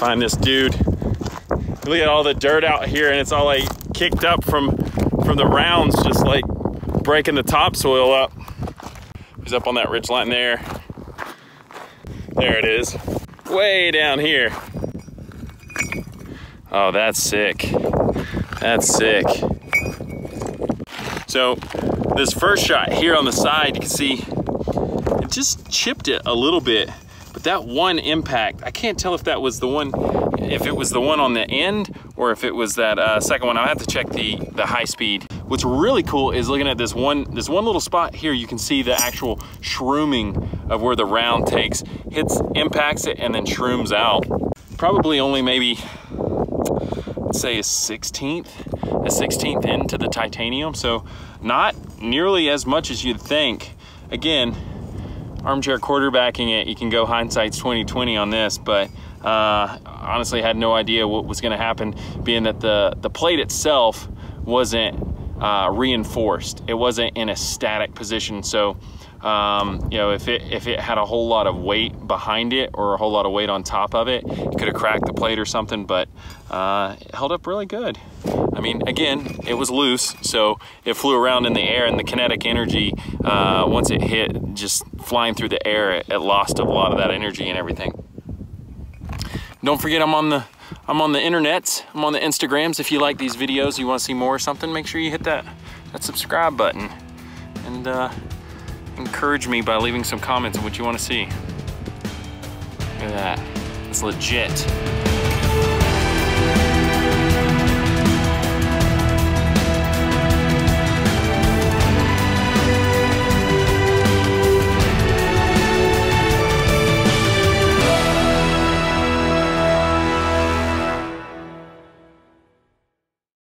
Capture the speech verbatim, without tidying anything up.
find this dude. Look at all the dirt out here, and it's all like kicked up from from the rounds, just like breaking the topsoil up. He's up on that ridge line there. There it is, way down here. Oh, that's sick. That's sick. So this first shot here on the side, you can see it just chipped it a little bit, but that one impact, I can't tell if that was the one, if it was the one on the end, or if it was that uh, second one. I'll have to check the, the high speed. What's really cool is looking at this one, this one little spot here, you can see the actual shrooming of where the round takes, hits, impacts it, and then shrooms out. Probably only maybe, let's say a sixteenth, a sixteenth into the titanium. So not nearly as much as you'd think. Again, armchair quarterbacking it, you can go hindsight's twenty twenty on this, but uh, honestly had no idea what was gonna happen, being that the, the plate itself wasn't uh, reinforced. It wasn't in a static position. So, um, you know, if it, if it had a whole lot of weight behind it or a whole lot of weight on top of it, it could have cracked the plate or something, but uh, it held up really good. I mean, again, it was loose, so it flew around in the air, and the kinetic energy, uh, once it hit, just flying through the air, it, it lost a lot of that energy and everything. Don't forget, I'm on the, I'm on the internets. I'm on the Instagrams. If you like these videos, you want to see more or something, make sure you hit that, that subscribe button, and uh, encourage me by leaving some comments on what you want to see. Look at that. It's legit.